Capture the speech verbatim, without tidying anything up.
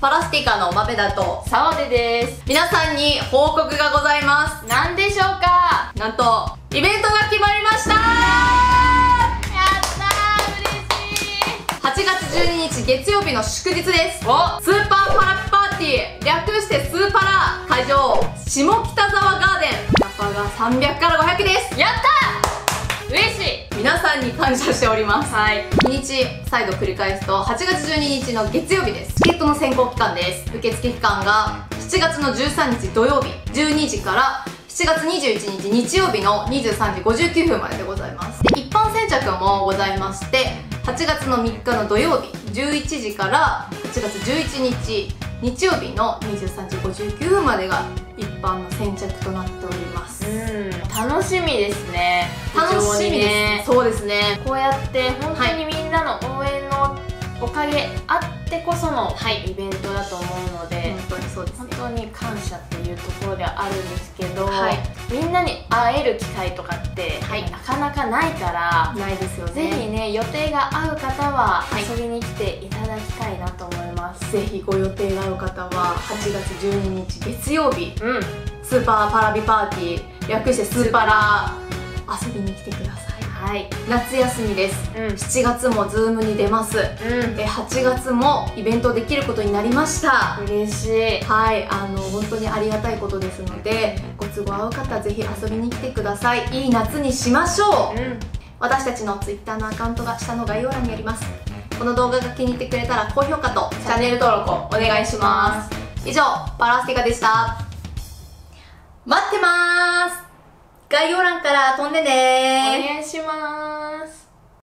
パラスティカのまべだと澤部です。皆さんに報告がございます。何でしょうか。なんとイベントが決まりました。やったー、嬉しい。はちがつじゅうににち月曜日の祝日です。おスーパーパラッパーティー、略してスーパラ。会場下北沢ガーデン、高がさんびゃくからごひゃくです。やったー、嬉しい。皆さんに感謝しております。はい。日にち再度繰り返すとはちがつじゅうににちの月曜日です。チケットの先行期間です。受付期間がしちがつのじゅうさんにち土曜日じゅうにじからしちがつにじゅういちにち日曜日のにじゅうさんじごじゅうきゅうふんまででございます。で一般先着もございまして、はちがつのみっかの土曜日じゅういちじからはちがつじゅういちにち日曜日のにじゅうさんじごじゅうきゅうふんまでが一般の先着となっております。うん、楽しみですね。楽しみですね。そうですね。こうやって本当にみんなの応援のおかげあってこそのイベントだと思うので、本当にそうですね。本当に感謝っていうところではあるんですけど、はい、みんなに会える機会とかって、はい、なかなかないから、ないですよね。ぜひね、予定が合う方は遊びに来ていただきたいなと思います。ぜひご予定がある方ははちがつじゅうににち月曜日、うん、スーパーパラビパーティー、略してスーパラ、遊びに来てください。はい、夏休みです、うん、しちがつもズームに出ます、うん、えはちがつもイベントできることになりました。嬉しい。はい、あの本当にありがたいことですので、ご都合合う方ぜひ遊びに来てください。いい夏にしましょう、うん、私たちの ツイッター のアカウントが下の概要欄にあります。この動画が気に入ってくれたら高評価とチャンネル登録をお願いします。以上、パラスティカでした。待ってまーす。概要欄から飛んでねー。お願いします。